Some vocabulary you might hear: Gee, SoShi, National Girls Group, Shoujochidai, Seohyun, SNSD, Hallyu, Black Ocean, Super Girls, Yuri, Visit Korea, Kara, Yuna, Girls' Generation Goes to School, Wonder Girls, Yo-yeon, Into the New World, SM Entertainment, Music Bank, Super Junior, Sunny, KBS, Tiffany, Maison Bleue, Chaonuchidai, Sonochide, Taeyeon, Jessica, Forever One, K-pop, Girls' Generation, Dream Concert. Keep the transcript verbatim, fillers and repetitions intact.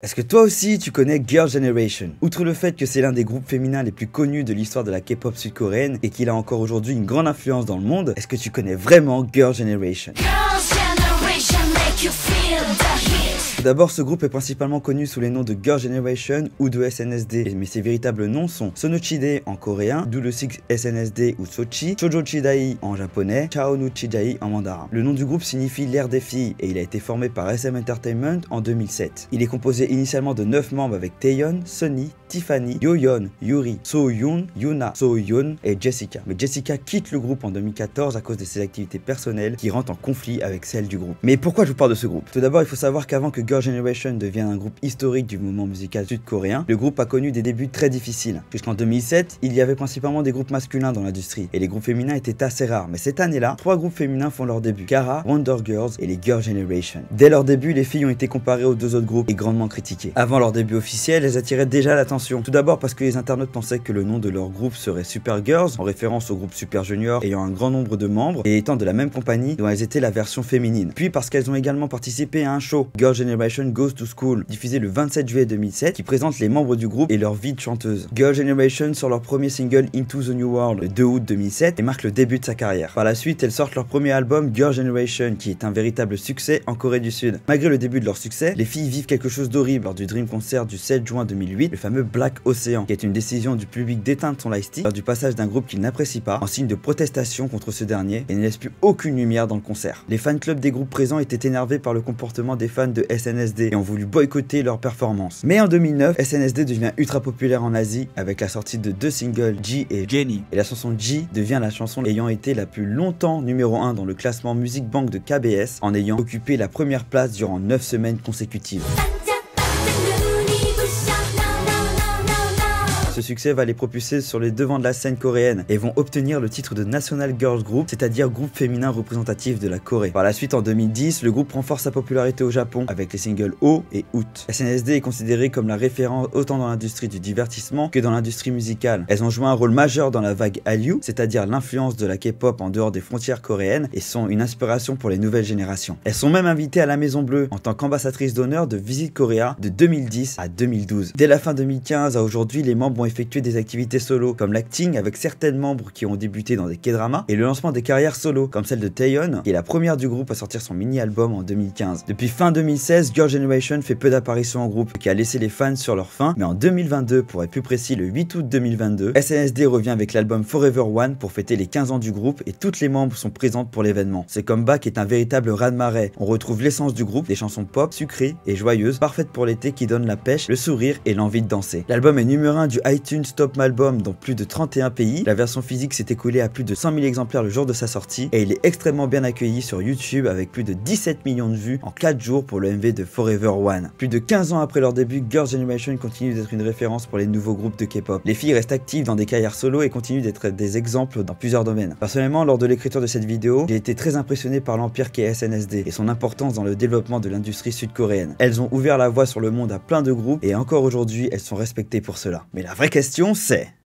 Est-ce que toi aussi tu connais Girls' Generation? Outre le fait que c'est l'un des groupes féminins les plus connus de l'histoire de la K-pop sud-coréenne et qu'il a encore aujourd'hui une grande influence dans le monde, est-ce que tu connais vraiment Girls' Generation? Tout d'abord, ce groupe est principalement connu sous les noms de Girls' Generation ou de S N S D, mais ses véritables noms sont Sonochide en coréen, d'où le sigle S N S D ou Sochi, Shoujochidai en japonais, Chaonuchidai en mandarin. Le nom du groupe signifie l'ère des filles et il a été formé par S M Entertainment en deux mille sept. Il est composé initialement de neuf membres avec Taeyeon, Sunny, Tiffany, Yo-yeon, Yuri, Seohyun, Yuna, Seohyun et Jessica. Mais Jessica quitte le groupe en deux mille quatorze à cause de ses activités personnelles qui rentrent en conflit avec celles du groupe. Mais pourquoi je vous parle de ce groupe? Tout d'abord, il faut savoir qu'avant que Girls' Generation devienne un groupe historique du mouvement musical sud-coréen, le groupe a connu des débuts très difficiles. Jusqu'en deux mille sept, il y avait principalement des groupes masculins dans l'industrie et les groupes féminins étaient assez rares. Mais cette année-là, trois groupes féminins font leur début: Kara, Wonder Girls et les Girls' Generation. Dès leur début, les filles ont été comparées aux deux autres groupes et grandement critiquées. Avant leur début officiel, elles attiraient déjà l'attention. Tout d'abord parce que les internautes pensaient que le nom de leur groupe serait Super Girls, en référence au groupe Super Junior ayant un grand nombre de membres et étant de la même compagnie dont elles étaient la version féminine. Puis parce qu'elles ont également participé à un show, Girls' Generation Goes to School, diffusé le vingt-sept juillet deux mille sept, qui présente les membres du groupe et leur vie de chanteuse. Girls' Generation sort leur premier single Into the New World le deux août deux mille sept et marque le début de sa carrière. Par la suite, elles sortent leur premier album Girls' Generation, qui est un véritable succès en Corée du Sud. Malgré le début de leur succès, les filles vivent quelque chose d'horrible lors du Dream Concert du sept juin deux mille huit, le fameux Black Ocean, qui est une décision du public d'éteindre son lifestyle lors du passage d'un groupe qu'il n'apprécie pas en signe de protestation contre ce dernier et ne laisse plus aucune lumière dans le concert. Les fan clubs des groupes présents étaient énervés par le comportement des fans de S N S D et ont voulu boycotter leur performance. Mais en deux mille neuf, S N S D devient ultra populaire en Asie avec la sortie de deux singles Gee et Jenny, et la chanson Gee devient la chanson ayant été la plus longtemps numéro un dans le classement Music Bank de K B S en ayant occupé la première place durant neuf semaines consécutives. Ce succès va les propulser sur les devants de la scène coréenne et vont obtenir le titre de National Girls Group, c'est-à-dire groupe féminin représentatif de la Corée. Par la suite, en deux mille dix, le groupe renforce sa popularité au Japon avec les singles O et Out. S N S D est considérée comme la référence autant dans l'industrie du divertissement que dans l'industrie musicale. Elles ont joué un rôle majeur dans la vague Hallyu, c'est-à-dire l'influence de la K-pop en dehors des frontières coréennes, et sont une inspiration pour les nouvelles générations. Elles sont même invitées à la Maison Bleue en tant qu'ambassadrice d'honneur de Visit Korea de deux mille dix à deux mille douze. Dès la fin deux mille quinze à aujourd'hui, les membres ont effectuer des activités solo comme l'acting avec certains membres qui ont débuté dans des K-dramas et le lancement des carrières solo comme celle de Taeyeon, qui est la première du groupe à sortir son mini-album en deux mille quinze. Depuis fin deux mille seize, Girls' Generation fait peu d'apparitions en groupe, qui a laissé les fans sur leur faim, mais en deux mille vingt-deux, pour être plus précis le huit août deux mille vingt-deux, S N S D revient avec l'album Forever One pour fêter les quinze ans du groupe et toutes les membres sont présentes pour l'événement. Ce comeback est un véritable raz-de-marée, on retrouve l'essence du groupe, des chansons pop, sucrées et joyeuses, parfaites pour l'été qui donnent la pêche, le sourire et l'envie de danser. L'album est numéro un du iTunes Top Album dans plus de trente et un pays, la version physique s'est écoulée à plus de cent mille exemplaires le jour de sa sortie et il est extrêmement bien accueilli sur YouTube avec plus de dix-sept millions de vues en quatre jours pour le M V de Forever One. Plus de quinze ans après leur début, Girls' Generation continue d'être une référence pour les nouveaux groupes de K-pop. Les filles restent actives dans des carrières solo et continuent d'être des exemples dans plusieurs domaines. Personnellement, lors de l'écriture de cette vidéo, j'ai été très impressionné par l'empire qu'est S N S D et son importance dans le développement de l'industrie sud-coréenne. Elles ont ouvert la voie sur le monde à plein de groupes et encore aujourd'hui, elles sont respectées pour cela. Mais la vraie question c'est...